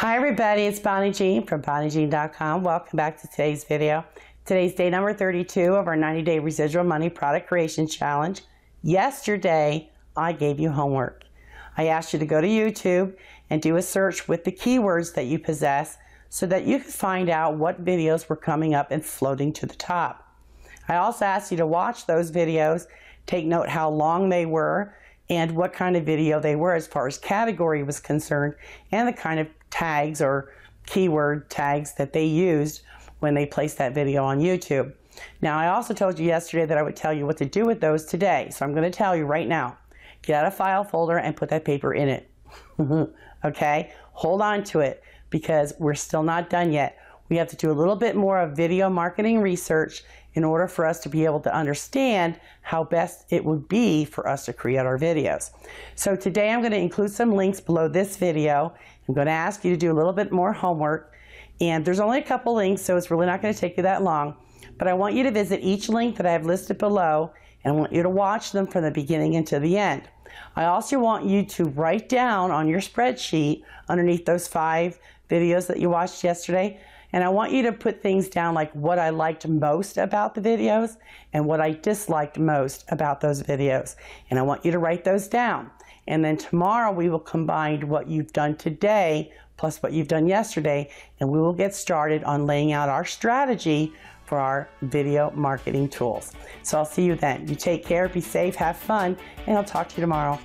Hi everybody, it's Bonnie Gean from BonnieGean.com. Welcome back to today's video. Today's day number 32 of our 90-day residual money product creation challenge. Yesterday, I gave you homework. I asked you to go to YouTube and do a search with the keywords that you possess so that you could find out what videos were coming up and floating to the top. I also asked you to watch those videos, take note how long they were, and what kind of video they were as far as category was concerned, and the kind of tags or keyword tags that they used when they placed that video on YouTube. Now, I also told you yesterday that I would tell you what to do with those today, so I'm going to tell you right now. Get out a file folder and put that paper in it. Okay? Hold on to it because we're still not done yet. We have to do a little bit more of video marketing research in order for us to be able to understand how best it would be for us to create our videos. So today I'm going to include some links below this video. I'm going to ask you to do a little bit more homework, and there's only a couple links, so it's really not going to take you that long, but I want you to visit each link that I have listed below, and I want you to watch them from the beginning until the end. I also want you to write down on your spreadsheet underneath those 5 videos that you watched yesterday, and I want you to put things down like what I liked most about the videos and what I disliked most about those videos. And I want you to write those down. And then tomorrow we will combine what you've done today plus what you've done yesterday, and we will get started on laying out our strategy for our video marketing tools. So I'll see you then. You take care, be safe, have fun, and I'll talk to you tomorrow.